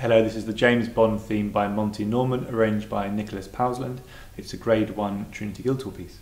Hello, this is the James Bond theme by Monty Norman, arranged by Nicholas Powlesland. It's a Grade 1 Trinity Guildhall piece.